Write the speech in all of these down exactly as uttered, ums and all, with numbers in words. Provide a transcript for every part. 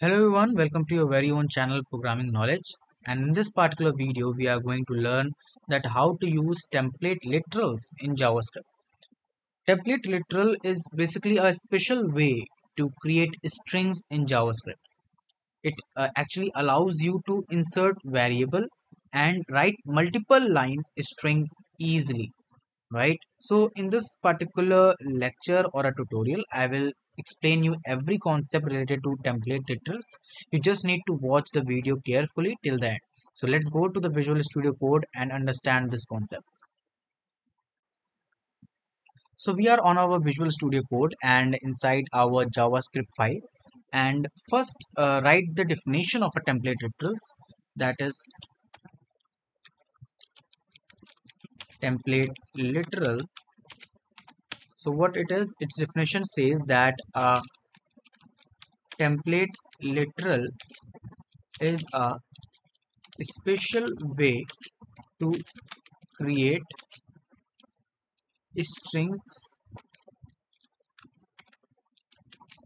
Hello everyone, welcome to your very own channel Programming Knowledge, and in this particular video we are going to learn that how to use template literals in JavaScript. Template literal is basically a special way to create strings in JavaScript. It uh, actually allows you to insert variable and write multiple line string easily, right? So in this particular lecture or a tutorial I will explain you every concept related to template literals. You just need to watch the video carefully till the end. So let's go to the Visual Studio Code and understand this concept. So we are on our Visual Studio Code and inside our JavaScript file, and first uh, write the definition of a template literals, that is template literal. So what it is, its definition says that a template literal is a special way to create strings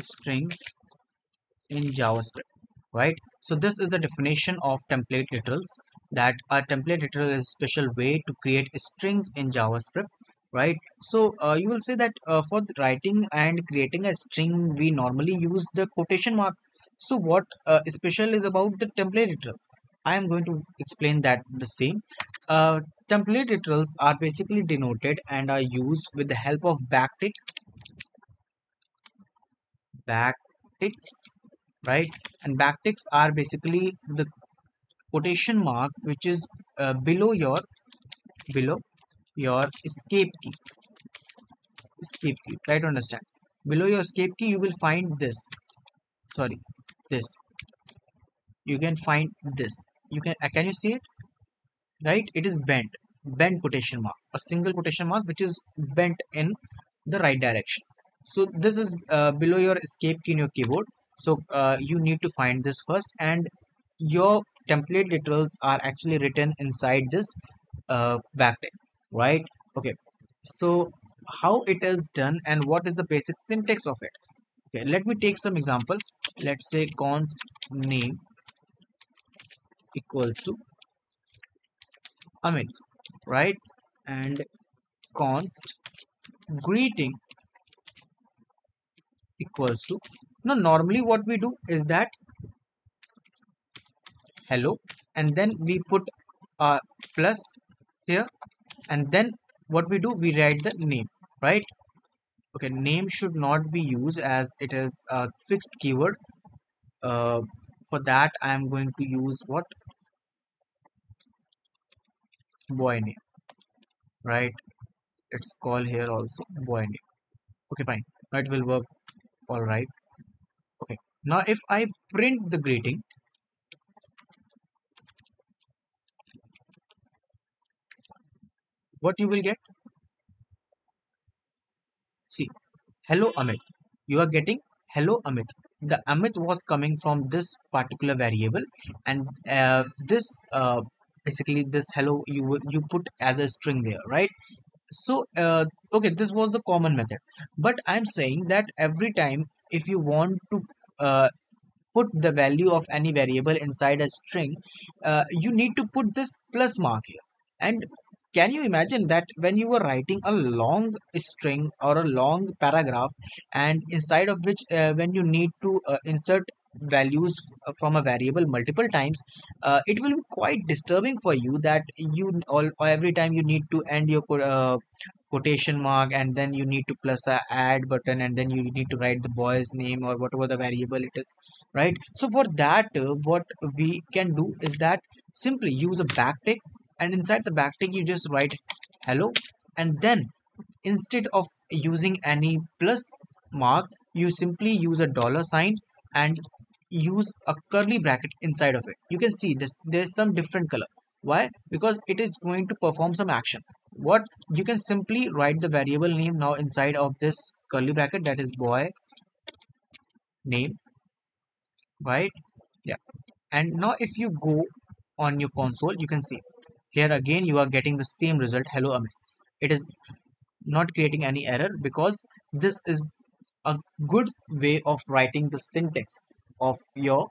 strings in JavaScript, right? So this is the definition of template literals, that a template literal is a special way to create strings in JavaScript. Right, so uh, you will say that uh, for writing and creating a string we normally use the quotation mark. So what uh, special is about the template literals? I am going to explain that the same. Uh, template literals are basically denoted and are used with the help of backtick, backticks, right? And backticks are basically the quotation mark which is uh, below your below. your escape key, escape key, try to understand. Below your escape key you will find this, sorry, this, you can find this, you can, uh, can you see it, right? It is bent, bent quotation mark, a single quotation mark which is bent in the right direction. So this is uh, below your escape key in your keyboard, so uh, you need to find this first, and your template literals are actually written inside this uh, backtick. Right, okay, so how it is done and what is the basic syntax of it? Okay, let me take some example. Let's say const name equals to Amit, right, and const greeting equals to, now normally what we do is that hello, and then we put a plus here, and then what we do, we write the name, right? Okay, name should not be used as it is a fixed keyword. Uh, for that I am going to use what, boy name, right? Let's call here also boy name. Okay, fine, that will work, all right. Okay, now if I print the greeting, what you will get? See, hello Amit. You are getting hello Amit. The Amit was coming from this particular variable, and uh, this uh, basically this hello you you put as a string there, right? So uh, okay, this was the common method, but I am saying that every time if you want to uh, put the value of any variable inside a string, uh, you need to put this plus mark here. And can you imagine that when you were writing a long string or a long paragraph, and inside of which uh, when you need to uh, insert values from a variable multiple times, uh, it will be quite disturbing for you that you all every time you need to end your uh, quotation mark, and then you need to plus a add button, and then you need to write the boy's name or whatever the variable it is, right? So for that uh, what we can do is that simply use a backtick, and inside the backtick you just write hello, and then instead of using any plus mark you simply use a dollar sign and use a curly bracket inside of it. You can see this, there's some different color. Why? Because it is going to perform some action. What? You can simply write the variable name now inside of this curly bracket, that is boy name, right? Yeah, and now if you go on your console you can see here again you are getting the same result, hello Amit. It is not creating any error because this is a good way of writing the syntax, of your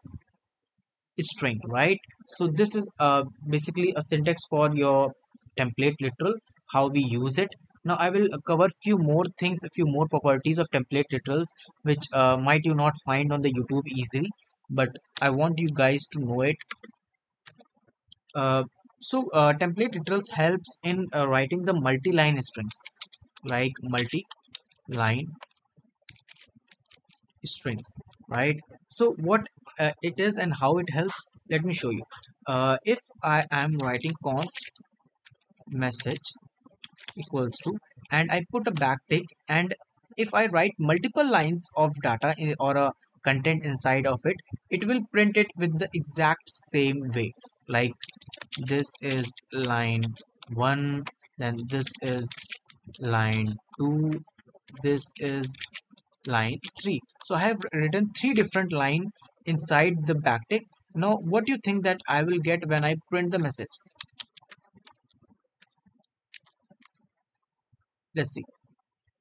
string, right? So this is uh, basically a syntax for your template literal, how we use it. Now I will cover few more things, a few more properties of template literals, which uh, might you not find on the YouTube easily, but I want you guys to know it. Uh, so uh, template literals helps in uh, writing the multi-line strings, like multi-line strings, right? So what uh, it is and how it helps, let me show you. Uh, if I am writing const message equals to, and I put a backtick, and if I write multiple lines of data in, or a content inside of it, it will print it with the exact same way, like this is line one, then this is line two, this is line three. So I have written three different lines inside the backtick. Now what do you think that I will get when I print the message? Let's see.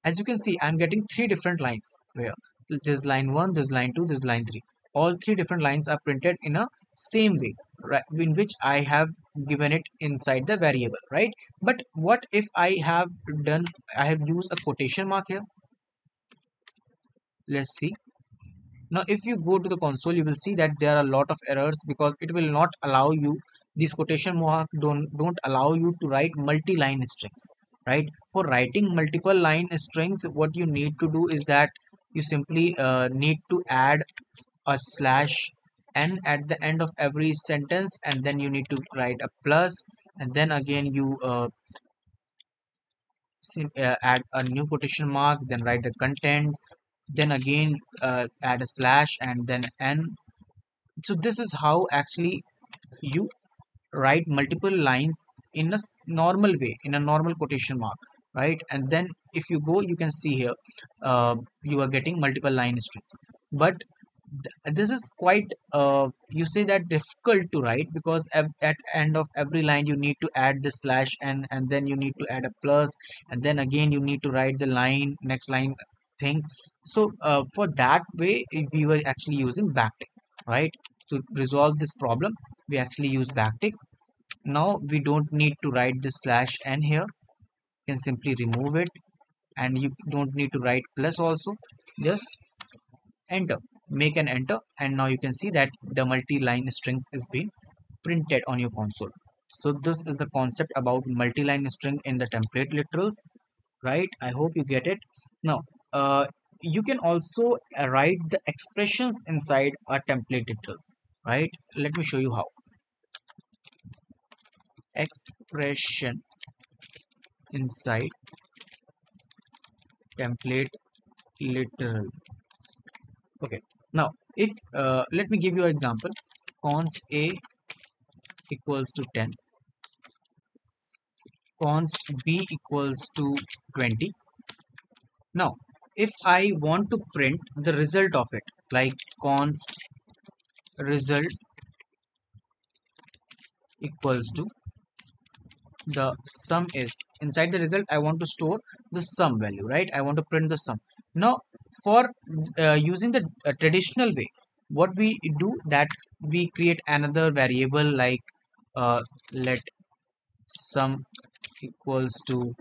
As you can see, I'm getting three different lines here. This is line one, this is line two, this is line three. All three different lines are printed in a same way, right, in which I have given it inside the variable, right? But what if I have done, I have used a quotation mark here? Let's see. Now if you go to the console, you will see that there are a lot of errors because it will not allow you, these quotation mark don't don't allow you to write multi-line strings, right? For writing multiple line strings, what you need to do is that you simply uh, need to add a slash n at the end of every sentence, and then you need to write a plus, and then again you uh, sim uh, add a new quotation mark, then write the content, then again uh, add a slash and then n. So this is how actually you write multiple lines in a normal way, in a normal quotation mark, right? And then if you go, you can see here uh, you are getting multiple line strings. But th this is quite uh, you say that difficult to write, because at end of every line you need to add the slash n, and then you need to add a plus, and then again you need to write the line next line thing. So uh, for that way we were actually using backtick, right? To resolve this problem we actually use backtick. Now we don't need to write the slash n here, you can simply remove it, and you don't need to write plus also, just enter, make an enter, and now you can see that the multi-line strings is being printed on your console. So this is the concept about multi-line string in the template literals, right? I hope you get it. Now uh, you can also write the expressions inside a template literal, right? Let me show you how. Expression inside template literal. Okay, now if uh, let me give you an example. Const a equals to ten, const b equals to twenty. Now if I want to print the result of it, like const result equals to the sum is, inside the result I want to store the sum value, right? I want to print the sum. Now for uh, using the uh, traditional way, what we do that we create another variable like uh, let sum equals to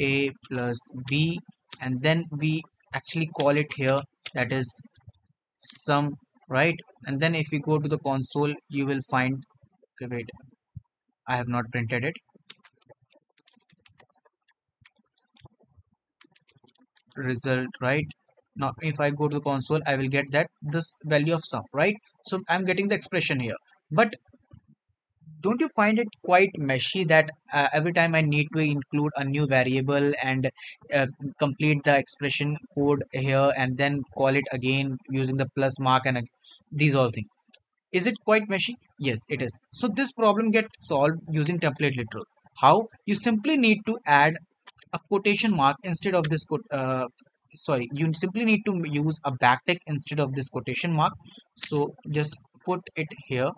a plus b, and then we actually call it here, that is sum, right? And then if you go to the console you will find, okay, wait, I have not printed it, result, right? Now if I go to the console I will get that this value of sum, right? So I'm getting the expression here. But don't you find it quite meshy that uh, every time I need to include a new variable and uh, complete the expression code here and then call it again using the plus mark and uh, these all things? Is it quite meshy? Yes, it is. So this problem gets solved using template literals. How? You simply need to add a quotation mark instead of this quote. Uh, sorry, you simply need to use a backtick instead of this quotation mark. So just put it here.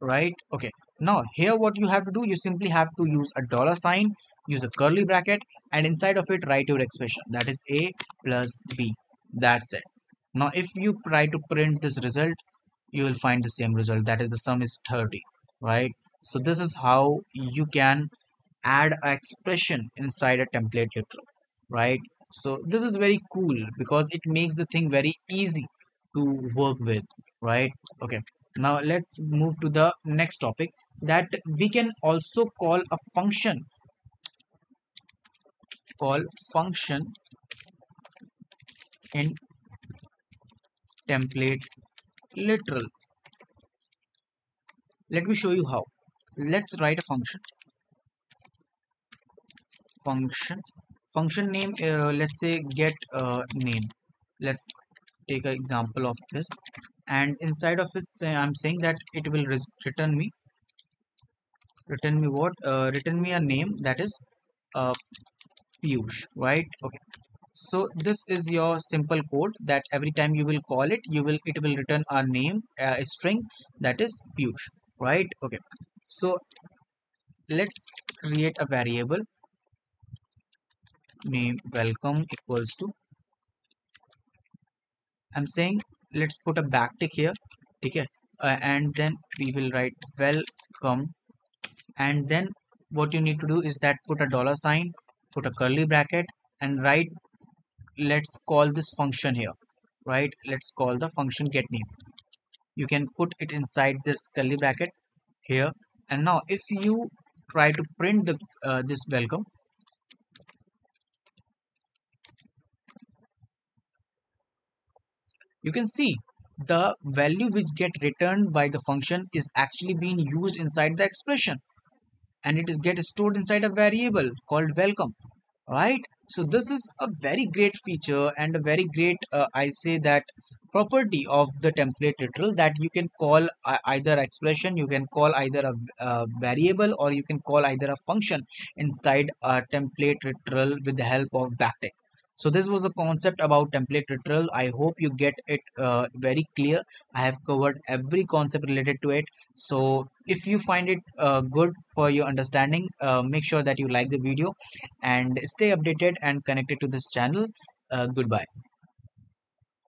Right, okay. Now here what you have to do, you simply have to use a dollar sign, use a curly bracket, and inside of it write your expression, that is a plus b, That's it. Now if you try to print this result, you will find the same result, that is the sum is thirty, right? So this is how you can add an expression inside a template you throw, right? So this is very cool because it makes the thing very easy to work with, right? Okay, now let's move to the next topic, that we can also call a function, call function in template literal. Let me show you how. Let's write a function. Function function name, uh, let's say get uh, name. Let's take an example of this, and inside of it I'm saying that it will return me return me what uh, return me a name, that is uh, Piyush, right? Okay, so this is your simple code that every time you will call it, you will it will return a name, uh, a string, that is Piyush, right? Okay, so let's create a variable name welcome equals to, I'm saying let's put a backtick here, okay, uh, and then we will write welcome, and then what you need to do is that put a dollar sign, put a curly bracket, and write, let's call this function here, right? Let's call the function get name. You can put it inside this curly bracket here, and now if you try to print the uh, this welcome, you can see the value which get returned by the function is actually being used inside the expression, and it is get stored inside a variable called welcome, right? So this is a very great feature and a very great, uh, I say that property of the template literal, that you can call either expression, you can call either a, a variable, or you can call either a function inside a template literal with the help of backtick. So this was a concept about template literal. I hope you get it uh, very clear. I have covered every concept related to it. So if you find it uh, good for your understanding, uh, make sure that you like the video and stay updated and connected to this channel. Uh, goodbye.